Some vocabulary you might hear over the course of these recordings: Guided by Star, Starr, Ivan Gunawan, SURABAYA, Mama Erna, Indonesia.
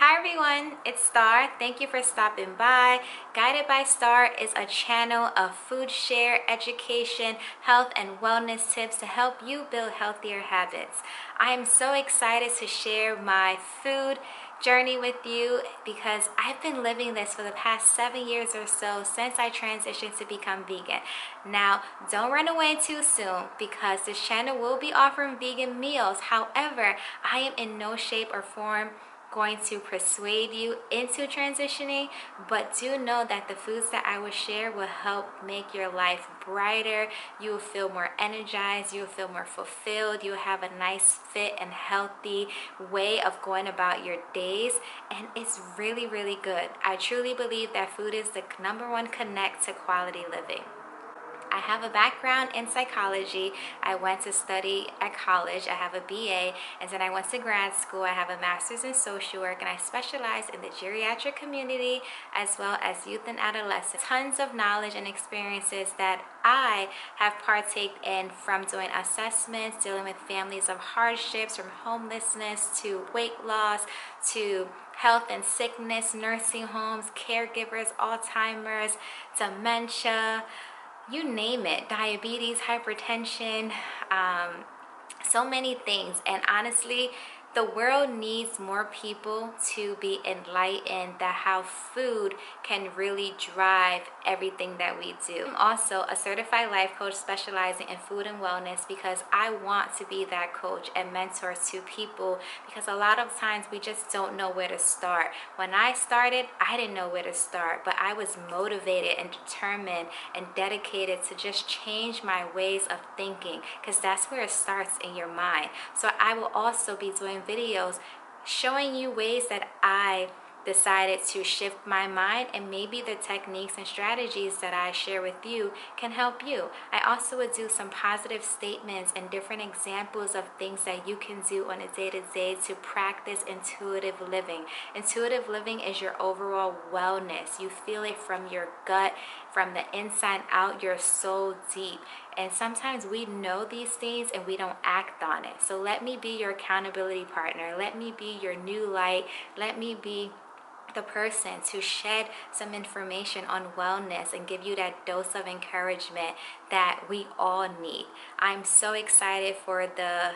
Hi everyone, it's Star. Thank you for stopping by. Guided by Star is a channel of food share, education, health, and wellness tips to help you build healthier habits. I am so excited to share my food journey with you because I've been living this for the past 7 years or so since I transitioned to become vegan. Now, don't run away too soon because this channel will be offering vegan meals. However, I am in no shape or form going to persuade you into transitioning, but do know that the foods that I will share will help make your life brighter. You will feel more energized, you will feel more fulfilled, you will have a nice fit and healthy way of going about your days, and it's really, really good. I truly believe that food is the #1 connect to quality living. I have a background in psychology. I went to study at college. I have a BA, and then I went to grad school. I have a master's in social work, and I specialize in the geriatric community as well as youth and adolescents. Tons of knowledge and experiences that I have partaked in, from doing assessments, dealing with families of hardships, from homelessness to weight loss to health and sickness, nursing homes, caregivers, Alzheimer's, dementia, you name it, diabetes, hypertension, so many things. And honestly, the world needs more people to be enlightened that how food can really drive everything that we do. I'm also a certified life coach specializing in food and wellness because I want to be that coach and mentor to people, because a lot of times we just don't know where to start. When I started, I didn't know where to start, but I was motivated and determined and dedicated to just change my ways of thinking, because that's where it starts, in your mind. So I will also be doing videos showing you ways that I decided to shift my mind, and maybe the techniques and strategies that I share with you can help you. I also would do some positive statements and different examples of things that you can do on a day-to-day to practice intuitive living. Intuitive living is your overall wellness. You feel it from your gut, from the inside out. You're so deep. And sometimes we know these things and we don't act on it. So let me be your accountability partner. Let me be your new light. Let me be the person to shed some information on wellness and give you that dose of encouragement that we all need. I'm so excited for the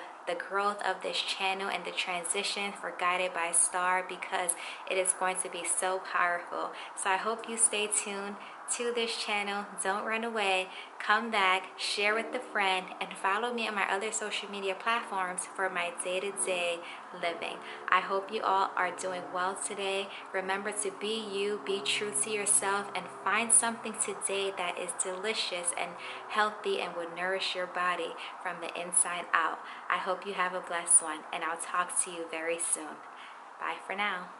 growth of this channel and the transition for Guided by Star, because it is going to be so powerful. So I hope you stay tuned to this channel. Don't run away. Come back, share with a friend, and follow me on my other social media platforms for my day-to-day living. I hope you all are doing well today. Remember to be you, be true to yourself, and find something today that is delicious and healthy and will nourish your body from the inside out. I hope you have a blessed one, and I'll talk to you very soon. Bye for now.